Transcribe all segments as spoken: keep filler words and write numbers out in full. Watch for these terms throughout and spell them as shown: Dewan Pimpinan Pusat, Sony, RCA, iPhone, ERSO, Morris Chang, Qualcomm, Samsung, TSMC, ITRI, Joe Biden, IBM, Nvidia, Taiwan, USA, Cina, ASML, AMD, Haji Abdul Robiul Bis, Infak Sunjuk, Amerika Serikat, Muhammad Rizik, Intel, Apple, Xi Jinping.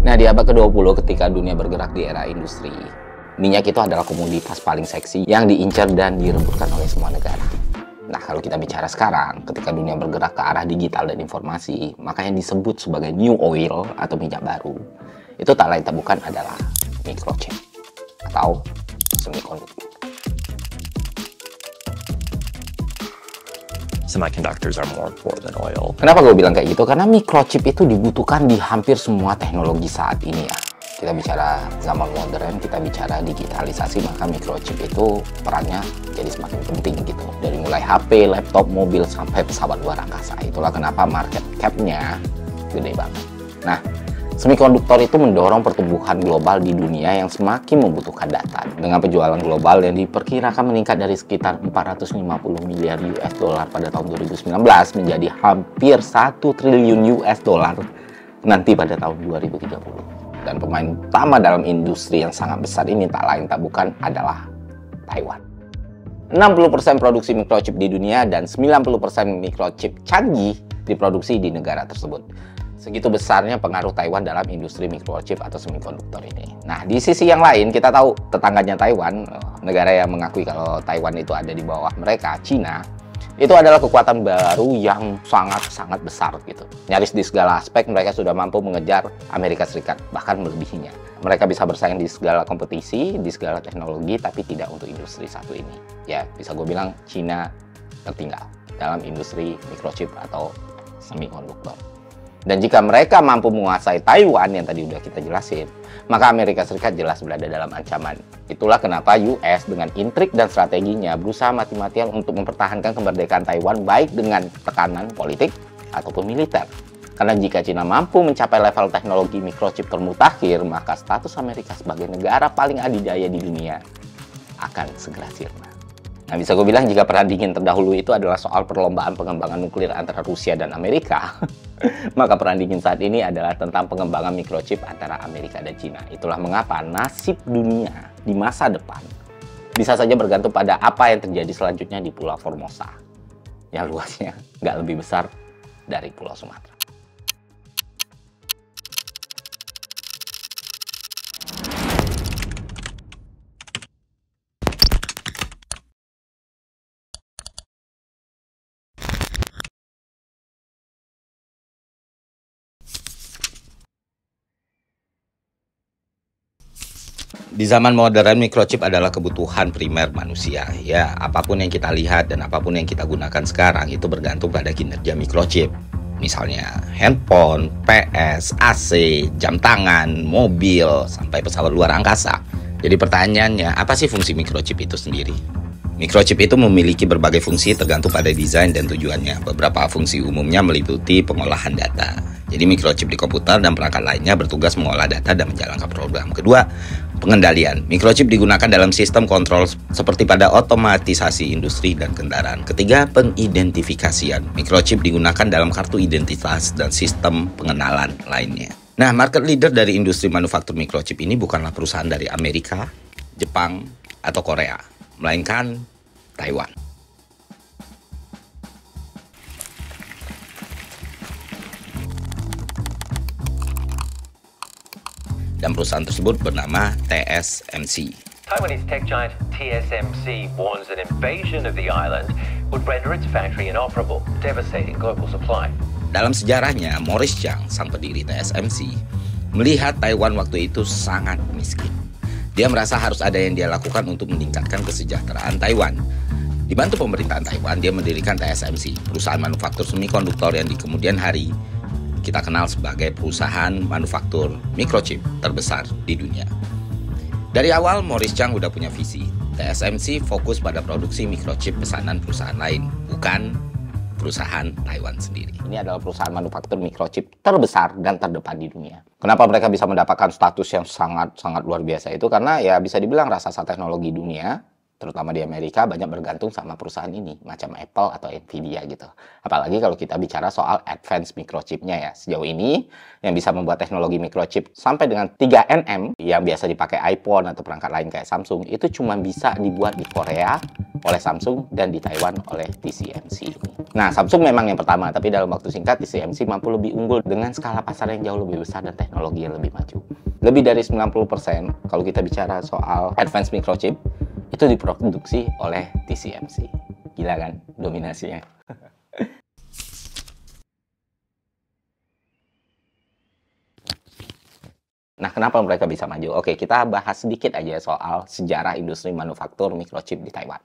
Nah, di abad ke dua puluh ketika dunia bergerak di era industri, minyak itu adalah komoditas paling seksi yang diincar dan direbutkan oleh semua negara. Nah, kalau kita bicara sekarang, ketika dunia bergerak ke arah digital dan informasi, maka yang disebut sebagai new oil atau minyak baru, itu tak lain tak bukan adalah microchip atau semikonduktor. Semiconductors are more important than oil. Kenapa gue bilang kayak gitu? Karena microchip itu dibutuhkan di hampir semua teknologi saat ini ya. Kita bicara zaman modern, kita bicara digitalisasi, maka microchip itu perannya jadi semakin penting gitu. Dari mulai H P, laptop, mobil, sampai pesawat luar angkasa. Itulah kenapa market cap-nya gede banget. Nah, semikonduktor itu mendorong pertumbuhan global di dunia yang semakin membutuhkan data. Dengan penjualan global yang diperkirakan meningkat dari sekitar empat ratus lima puluh miliar U S dollar pada tahun dua ribu sembilan belas menjadi hampir satu triliun U S dollar nanti pada tahun dua ribu tiga puluh. Dan pemain utama dalam industri yang sangat besar ini tak lain tak bukan adalah Taiwan. enam puluh persen produksi microchip di dunia dan sembilan puluh persen microchip canggih diproduksi di negara tersebut. Segitu besarnya pengaruh Taiwan dalam industri microchip atau semikonduktor ini. Nah, di sisi yang lain, kita tahu tetangganya Taiwan, negara yang mengakui kalau Taiwan itu ada di bawah mereka, Cina, itu adalah kekuatan baru yang sangat-sangat besar gitu. Nyaris di segala aspek, mereka sudah mampu mengejar Amerika Serikat, bahkan melebihinya. Mereka bisa bersaing di segala kompetisi, di segala teknologi, tapi tidak untuk industri satu ini. Ya, bisa gue bilang, Cina tertinggal dalam industri microchip atau semikonduktor. Dan jika mereka mampu menguasai Taiwan yang tadi udah kita jelasin, maka Amerika Serikat jelas berada dalam ancaman. Itulah kenapa U S dengan intrik dan strateginya berusaha mati-matian untuk mempertahankan kemerdekaan Taiwan baik dengan tekanan politik ataupun militer. Karena jika China mampu mencapai level teknologi microchip termutakhir, maka status Amerika sebagai negara paling adidaya di dunia akan segera sirna. Nah, bisa gue bilang jika perang dingin terdahulu itu adalah soal perlombaan pengembangan nuklir antara Rusia dan Amerika, maka perang dingin saat ini adalah tentang pengembangan microchip antara Amerika dan Cina. Itulah mengapa nasib dunia di masa depan bisa saja bergantung pada apa yang terjadi selanjutnya di Pulau Formosa, yang luasnya nggak lebih besar dari Pulau Sumatera. Di zaman modern, microchip adalah kebutuhan primer manusia. Ya, apapun yang kita lihat dan apapun yang kita gunakan sekarang itu bergantung pada kinerja microchip. Misalnya handphone, P S, A C, jam tangan, mobil, sampai pesawat luar angkasa. Jadi pertanyaannya, apa sih fungsi microchip itu sendiri? Microchip itu memiliki berbagai fungsi tergantung pada desain dan tujuannya. Beberapa fungsi umumnya meliputi pengolahan data. Jadi microchip di komputer dan perangkat lainnya bertugas mengolah data dan menjalankan program. Kedua, pengendalian. Microchip digunakan dalam sistem kontrol seperti pada otomatisasi industri dan kendaraan. Ketiga, pengidentifikasian. Microchip digunakan dalam kartu identitas dan sistem pengenalan lainnya. Nah, market leader dari industri manufaktur microchip ini bukanlah perusahaan dari Amerika, Jepang, atau Korea, melainkan Taiwan. Dan perusahaan tersebut bernama T S M C. Taiwanese tech giant T S M C warns an invasion of the island would render its factory inoperable, devastating global supply. Dalam sejarahnya, Morris Chang, sang pendiri T S M C, melihat Taiwan waktu itu sangat miskin. Dia merasa harus ada yang dia lakukan untuk meningkatkan kesejahteraan Taiwan. Dibantu pemerintahan Taiwan, dia mendirikan T S M C, perusahaan manufaktur semikonduktor yang di kemudian hari kita kenal sebagai perusahaan manufaktur microchip terbesar di dunia. Dari awal, Morris Chang udah punya visi. T S M C fokus pada produksi microchip pesanan perusahaan lain, bukan perusahaan Taiwan sendiri. Ini adalah perusahaan manufaktur microchip terbesar dan terdepan di dunia. Kenapa mereka bisa mendapatkan status yang sangat-sangat luar biasa itu? Karena ya bisa dibilang raksasa teknologi dunia terutama di Amerika, banyak bergantung sama perusahaan ini, macam Apple atau Nvidia gitu. Apalagi kalau kita bicara soal advance microchipnya ya. Sejauh ini, yang bisa membuat teknologi microchip sampai dengan tiga nanometer, yang biasa dipakai iPhone atau perangkat lain kayak Samsung, itu cuma bisa dibuat di Korea oleh Samsung dan di Taiwan oleh T S M C. Nah, Samsung memang yang pertama, tapi dalam waktu singkat, T S M C mampu lebih unggul dengan skala pasar yang jauh lebih besar dan teknologi yang lebih maju. Lebih dari sembilan puluh persen, kalau kita bicara soal advance microchip, itu diproduksi oleh T S M C. Gila kan dominasinya. Nah, kenapa mereka bisa maju? Oke, kita bahas sedikit aja soal sejarah industri manufaktur microchip di Taiwan.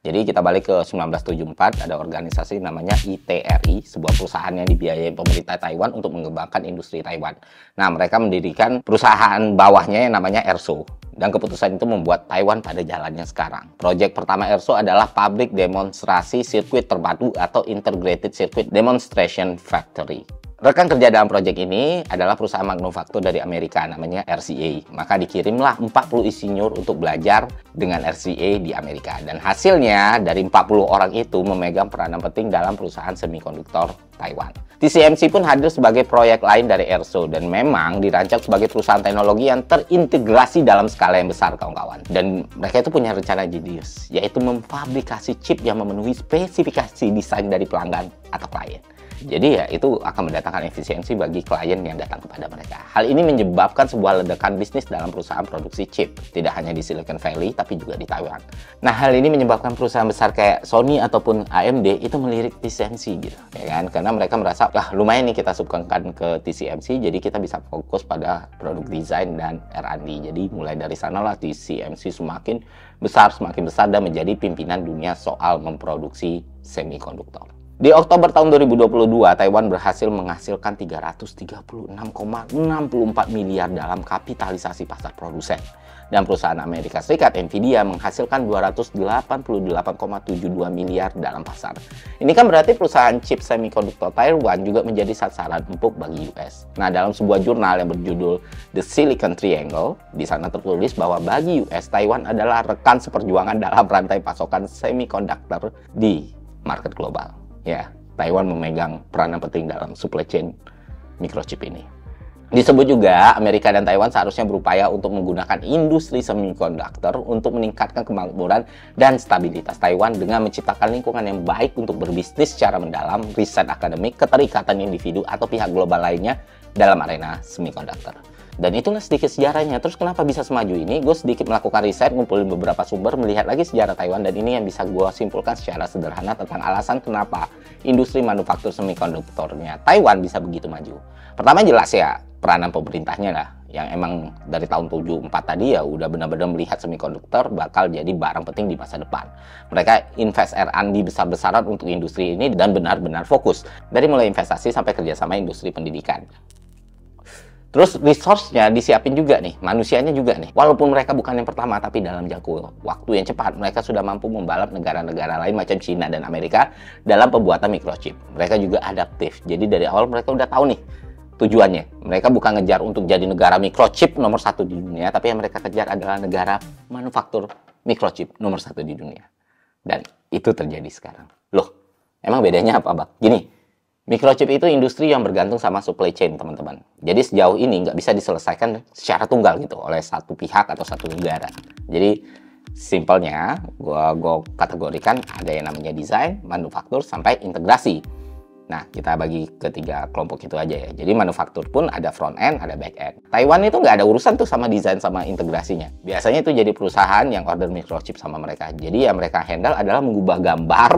Jadi kita balik ke seribu sembilan ratus tujuh puluh empat, ada organisasi namanya I T R I, sebuah perusahaan yang dibiayai pemerintah Taiwan untuk mengembangkan industri Taiwan. Nah, mereka mendirikan perusahaan bawahnya yang namanya ERSO. Dan keputusan itu membuat Taiwan pada jalannya sekarang. Proyek pertama ERSO adalah Pabrik Demonstrasi Sirkuit Terpadu atau Integrated Circuit Demonstration Factory. Rekan kerja dalam proyek ini adalah perusahaan manufaktur dari Amerika namanya R C A. Maka dikirimlah empat puluh insinyur untuk belajar dengan R C A di Amerika. Dan hasilnya dari empat puluh orang itu memegang peranan penting dalam perusahaan semikonduktor Taiwan. T S M C pun hadir sebagai proyek lain dari ERSO dan memang dirancang sebagai perusahaan teknologi yang terintegrasi dalam skala yang besar, kawan-kawan. Dan mereka itu punya rencana jenius, yaitu memfabrikasi chip yang memenuhi spesifikasi desain dari pelanggan atau klien. Jadi ya itu akan mendatangkan efisiensi bagi klien yang datang kepada mereka. Hal ini menyebabkan sebuah ledakan bisnis dalam perusahaan produksi chip. Tidak hanya di Silicon Valley, tapi juga di Taiwan. Nah, hal ini menyebabkan perusahaan besar kayak Sony ataupun A M D itu melirik T S M C gitu. Ya kan? Karena mereka merasa, wah lumayan nih kita subkonkan ke T S M C, jadi kita bisa fokus pada produk desain dan R and D. Jadi mulai dari sanalah T S M C semakin besar, semakin besar dan menjadi pimpinan dunia soal memproduksi semikonduktor. Di Oktober tahun dua ribu dua puluh dua, Taiwan berhasil menghasilkan tiga ratus tiga puluh enam koma enam empat miliar dalam kapitalisasi pasar produsen. Dan perusahaan Amerika Serikat, Nvidia, menghasilkan dua ratus delapan puluh delapan koma tujuh dua miliar dalam pasar. Ini kan berarti perusahaan chip semikonduktor Taiwan juga menjadi sasaran empuk bagi U S. Nah, dalam sebuah jurnal yang berjudul The Silicon Triangle, di sana tertulis bahwa bagi U S, Taiwan adalah rekan seperjuangan dalam rantai pasokan semikonduktor di market global. Ya, Taiwan memegang peranan penting dalam supply chain microchip ini. Disebut juga Amerika dan Taiwan seharusnya berupaya untuk menggunakan industri semikonduktor untuk meningkatkan kemakmuran dan stabilitas Taiwan dengan menciptakan lingkungan yang baik untuk berbisnis secara mendalam, riset akademik, keterikatan individu atau pihak global lainnya dalam arena semikonduktor. Dan itulah sedikit sejarahnya. Terus kenapa bisa semaju ini? Gue sedikit melakukan riset, ngumpulin beberapa sumber, melihat lagi sejarah Taiwan, dan ini yang bisa gue simpulkan secara sederhana tentang alasan kenapa industri manufaktur semikonduktornya Taiwan bisa begitu maju. Pertama jelas ya, peranan pemerintahnya lah, yang emang dari tahun tujuh puluh empat tadi ya udah benar-benar melihat semikonduktor bakal jadi barang penting di masa depan. Mereka invest R and D besar-besaran untuk industri ini dan benar-benar fokus. Dari mulai investasi sampai kerjasama industri pendidikan. Terus resource-nya disiapin juga nih, manusianya juga nih. Walaupun mereka bukan yang pertama, tapi dalam jangka waktu yang cepat, mereka sudah mampu membalap negara-negara lain macam Cina dan Amerika dalam pembuatan microchip. Mereka juga adaptif, jadi dari awal mereka udah tahu nih tujuannya. Mereka bukan ngejar untuk jadi negara microchip nomor satu di dunia, tapi yang mereka kejar adalah negara manufaktur microchip nomor satu di dunia. Dan itu terjadi sekarang. Loh, emang bedanya apa, Bang? Gini. Microchip itu industri yang bergantung sama supply chain, teman-teman. Jadi sejauh ini nggak bisa diselesaikan secara tunggal gitu oleh satu pihak atau satu negara. Jadi simpelnya, gua, gua kategorikan ada yang namanya desain, manufaktur, sampai integrasi. Nah, kita bagi ketiga kelompok itu aja ya. Jadi manufaktur pun ada front end, ada back end. Taiwan itu nggak ada urusan tuh sama desain sama integrasinya. Biasanya itu jadi perusahaan yang order microchip sama mereka. Jadi yang mereka handle adalah mengubah gambar,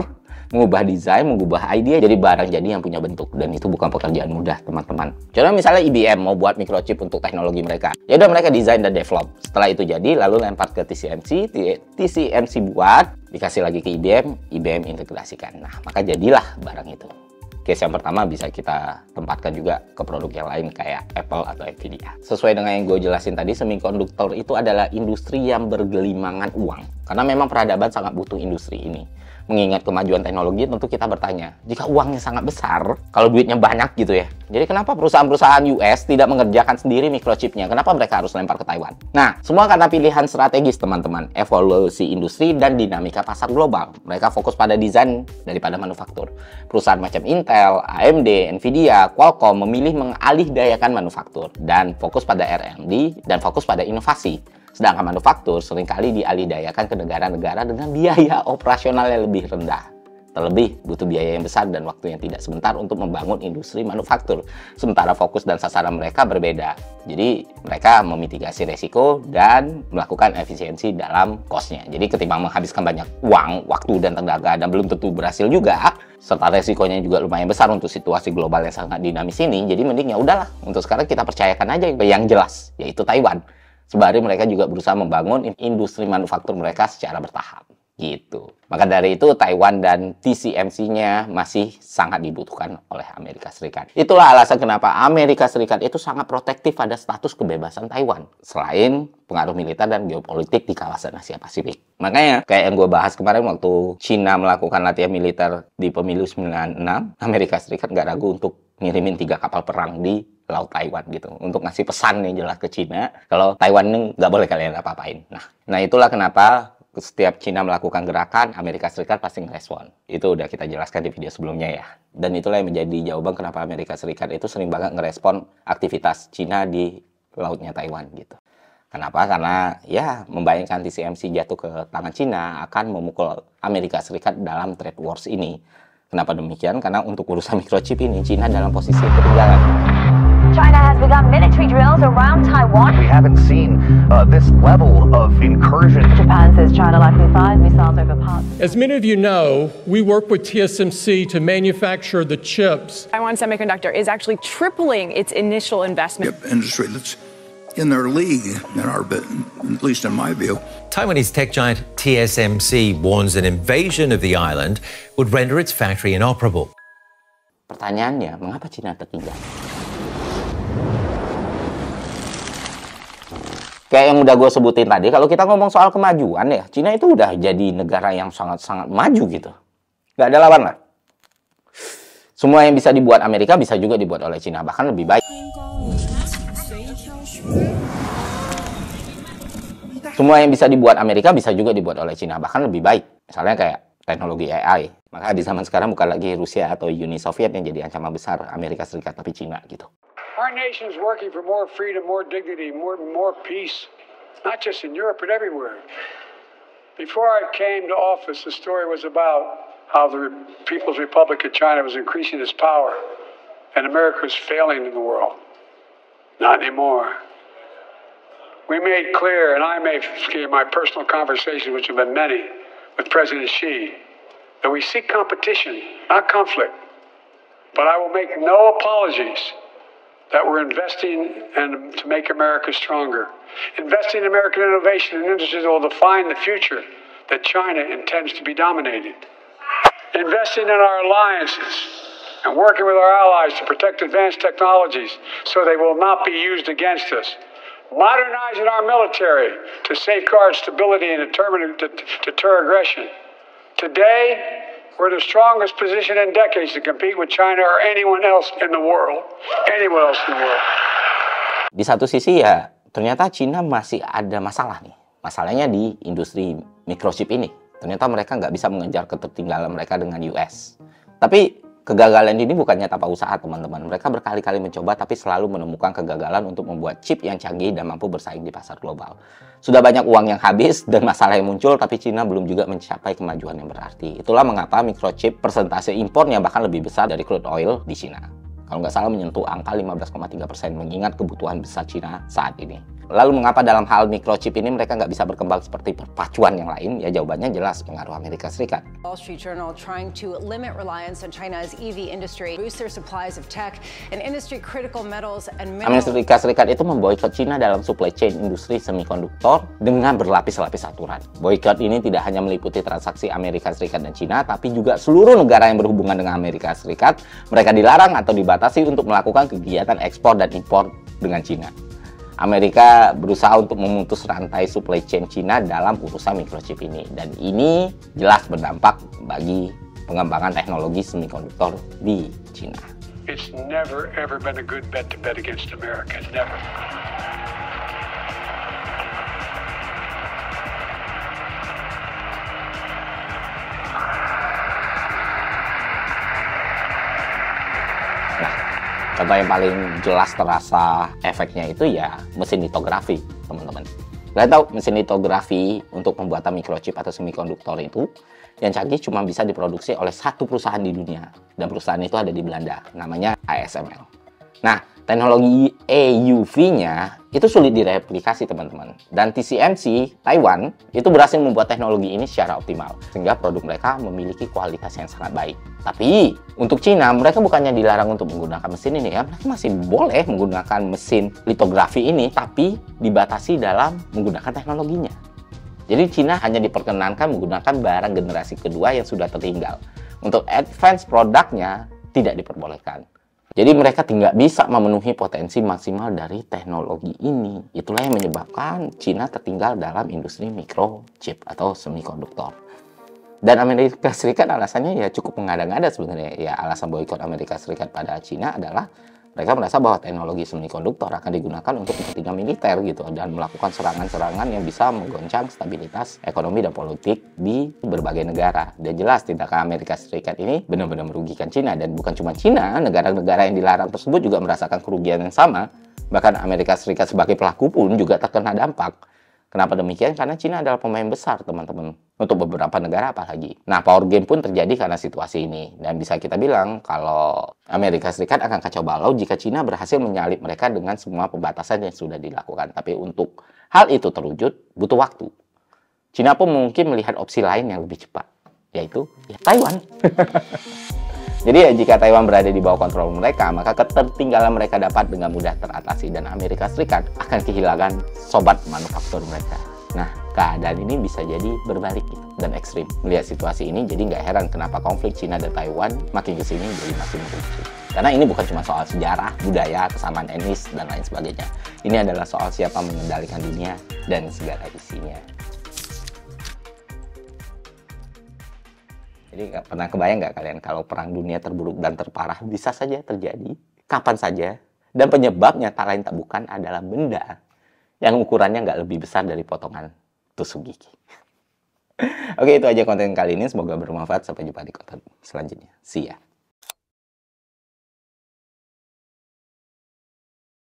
mengubah desain, mengubah idea, jadi barang jadi yang punya bentuk. Dan itu bukan pekerjaan mudah, teman-teman. Contoh misalnya I B M mau buat microchip untuk teknologi mereka. Ya udah mereka desain dan develop. Setelah itu jadi, lalu lempar ke T S M C, T S M C buat, dikasih lagi ke I B M, I B M integrasikan. Nah, maka jadilah barang itu. Case yang pertama bisa kita tempatkan juga ke produk yang lain kayak Apple atau Nvidia. Sesuai dengan yang gue jelasin tadi, semikonduktor itu adalah industri yang bergelimangan uang. Karena memang peradaban sangat butuh industri ini. mengingat kemajuan teknologi, tentu kita bertanya, jika uangnya sangat besar, kalau duitnya banyak gitu ya, jadi kenapa perusahaan-perusahaan U S tidak mengerjakan sendiri microchipnya? Kenapa mereka harus lempar ke Taiwan? Nah, semua karena pilihan strategis teman-teman, evolusi industri dan dinamika pasar global. Mereka fokus pada desain daripada manufaktur. Perusahaan macam Intel, A M D, Nvidia, Qualcomm memilih mengalihdayakan manufaktur dan fokus pada R and D dan fokus pada inovasi. Sedangkan manufaktur seringkali dialihdayakan ke negara-negara dengan biaya operasional yang lebih rendah. Terlebih, butuh biaya yang besar dan waktu yang tidak sebentar untuk membangun industri manufaktur. Sementara fokus dan sasaran mereka berbeda. Jadi, mereka memitigasi resiko dan melakukan efisiensi dalam cost-nya. Jadi, ketimbang menghabiskan banyak uang, waktu, dan tenaga, dan belum tentu berhasil juga, serta resikonya juga lumayan besar untuk situasi global yang sangat dinamis ini, jadi mending ya udahlah. Untuk sekarang kita percayakan aja yang jelas, yaitu Taiwan. Sembari mereka juga berusaha membangun industri manufaktur mereka secara bertahap. Gitu. Maka dari itu Taiwan dan T S M C-nya masih sangat dibutuhkan oleh Amerika Serikat. Itulah alasan kenapa Amerika Serikat itu sangat protektif pada status kebebasan Taiwan. Selain pengaruh militer dan geopolitik di kawasan Asia Pasifik. Makanya kayak yang gue bahas kemarin waktu Cina melakukan latihan militer di pemilu sembilan enam, Amerika Serikat nggak ragu untuk ngirimin tiga kapal perang di Laut Taiwan gitu, untuk ngasih pesan yang jelas ke Cina kalau Taiwan ini nggak boleh kalian apa-apain. Nah, nah itulah kenapa setiap Cina melakukan gerakan, Amerika Serikat pasti ngerespon. Itu udah kita jelaskan di video sebelumnya ya. Dan itulah yang menjadi jawaban kenapa Amerika Serikat itu sering banget ngerespon aktivitas Cina di lautnya Taiwan gitu. Kenapa? Karena ya membayangkan T S M C jatuh ke tangan Cina akan memukul Amerika Serikat dalam trade wars ini. Kenapa demikian? Karena untuk urusan microchip ini Cina dalam posisi ketinggalan. China has begun military drills around Taiwan. We haven't seen uh, this level of incursion. Japan says China likely fired missiles over parts. As many of you know, we work with T S M C to manufacture the chips. Taiwan Semiconductor is actually tripling its initial investment. Yep, industry that's in their league, in our, at least in my view. Taiwanese tech giant T S M C warns an invasion of the island would render its factory inoperable. Pertanyaannya, mengapa China tertinggal? Kayak yang udah gue sebutin tadi, kalau kita ngomong soal kemajuan ya, Cina itu udah jadi negara yang sangat-sangat maju gitu. Nggak ada lawan lah. Semua yang bisa dibuat Amerika bisa juga dibuat oleh Cina, bahkan lebih baik. Semua yang bisa dibuat Amerika bisa juga dibuat oleh Cina, bahkan lebih baik. Misalnya kayak teknologi A I. Maka di zaman sekarang bukan lagi Rusia atau Uni Soviet yang jadi ancaman besar Amerika Serikat, tapi Cina gitu. Our nation is working for more freedom, more dignity, more more peace, not just in Europe but everywhere. Before I came to office, the story was about how the People's Republic of China was increasing its power and America was failing in the world. Not anymore. We made clear, and I made in my personal conversations, which have been many, with President Xi, that we seek competition, not conflict. But I will make no apologies that we're investing and to make America stronger. Investing in American innovation and industries will define the future that China intends to be dominated. Investing in our alliances and working with our allies to protect advanced technologies so they will not be used against us. Modernizing our military to safeguard stability and deter aggression. Today, we're in the strongest position in decades to compete with China or anyone else in the world. Anyone else in the world. Di satu sisi ya, ternyata China masih ada masalah nih. Masalahnya di industri microchip ini. Ternyata mereka nggak bisa mengejar ketertinggalan mereka dengan U S. Tapi kegagalan ini bukannya tanpa usaha, teman-teman. Mereka berkali-kali mencoba tapi selalu menemukan kegagalan untuk membuat chip yang canggih dan mampu bersaing di pasar global. Sudah banyak uang yang habis dan masalah yang muncul, tapi China belum juga mencapai kemajuan yang berarti. Itulah mengapa microchip persentase impornya bahkan lebih besar dari crude oil di China. Kalau nggak salah menyentuh angka lima belas koma tiga persen, mengingat kebutuhan besar China saat ini. Lalu mengapa dalam hal microchip ini mereka nggak bisa berkembang seperti perpacuan yang lain? Ya jawabannya jelas, pengaruh Amerika Serikat. Wall Street Journal trying to limit reliance on China's E V industry, boost their supplies of tech and industry critical metals and minerals. Amerika Serikat itu memboikot China dalam supply chain industri semikonduktor dengan berlapis-lapis aturan. Boikot ini tidak hanya meliputi transaksi Amerika Serikat dan China, tapi juga seluruh negara yang berhubungan dengan Amerika Serikat. Mereka dilarang atau dibatasi untuk melakukan kegiatan ekspor dan impor dengan China. Amerika berusaha untuk memutus rantai supply chain Cina dalam urusan microchip ini. Dan ini jelas berdampak bagi pengembangan teknologi semikonduktor di Cina. It's never ever been a good bet to bet against America. Never. Contoh yang paling jelas terasa efeknya itu ya mesin litografi, teman-teman. Kalian tahu mesin litografi untuk pembuatan microchip atau semikonduktor itu yang canggih cuma bisa diproduksi oleh satu perusahaan di dunia. Dan perusahaan itu ada di Belanda, namanya A S M L. Nah, teknologi E U V-nya itu sulit direplikasi, teman-teman. Dan T S M C, Taiwan, itu berhasil membuat teknologi ini secara optimal. Sehingga produk mereka memiliki kualitas yang sangat baik. Tapi untuk Cina, mereka bukannya dilarang untuk menggunakan mesin ini ya, mereka masih boleh menggunakan mesin litografi ini, tapi dibatasi dalam menggunakan teknologinya. Jadi Cina hanya diperkenankan menggunakan barang generasi kedua yang sudah tertinggal. Untuk advance produknya tidak diperbolehkan. Jadi mereka tidak bisa memenuhi potensi maksimal dari teknologi ini. Itulah yang menyebabkan Cina tertinggal dalam industri microchip atau semikonduktor. Dan Amerika Serikat alasannya ya cukup mengada-ngada sebenarnya. Ya, alasan boikot Amerika Serikat pada Cina adalah mereka merasa bahwa teknologi semikonduktor akan digunakan untuk kepentingan militer gitu, dan melakukan serangan-serangan yang bisa menggoncang stabilitas ekonomi dan politik di berbagai negara. Dan jelas tindakan Amerika Serikat ini benar-benar merugikan Cina, dan bukan cuma Cina, negara-negara yang dilarang tersebut juga merasakan kerugian yang sama. Bahkan Amerika Serikat sebagai pelaku pun juga terkena dampak. Kenapa demikian? Karena Cina adalah pemain besar, teman-teman. Untuk beberapa negara apalagi. Nah, power game pun terjadi karena situasi ini. Dan bisa kita bilang kalau Amerika Serikat akan kacau balau jika Cina berhasil menyalip mereka dengan semua pembatasan yang sudah dilakukan. Tapi untuk hal itu terwujud, butuh waktu. Cina pun mungkin melihat opsi lain yang lebih cepat. Yaitu ya, Taiwan. Jadi ya, jika Taiwan berada di bawah kontrol mereka, maka ketertinggalan mereka dapat dengan mudah teratasi, dan Amerika Serikat akan kehilangan sobat manufaktur mereka. Nah, keadaan ini bisa jadi berbalik gitu, dan ekstrim. Melihat situasi ini, jadi nggak heran kenapa konflik Cina dan Taiwan makin kesini jadi makin meruncing. Karena ini bukan cuma soal sejarah, budaya, kesamaan etnis, dan lain sebagainya. Ini adalah soal siapa mengendalikan dunia dan segala isinya. Jadi nggak pernah kebayang nggak kalian kalau perang dunia terburuk dan terparah bisa saja terjadi, kapan saja, dan penyebabnya tak lain tak bukan adalah benda yang ukurannya nggak lebih besar dari potongan tusuk gigi. Oke, itu aja konten kali ini. Semoga bermanfaat. Sampai jumpa di konten selanjutnya. See ya.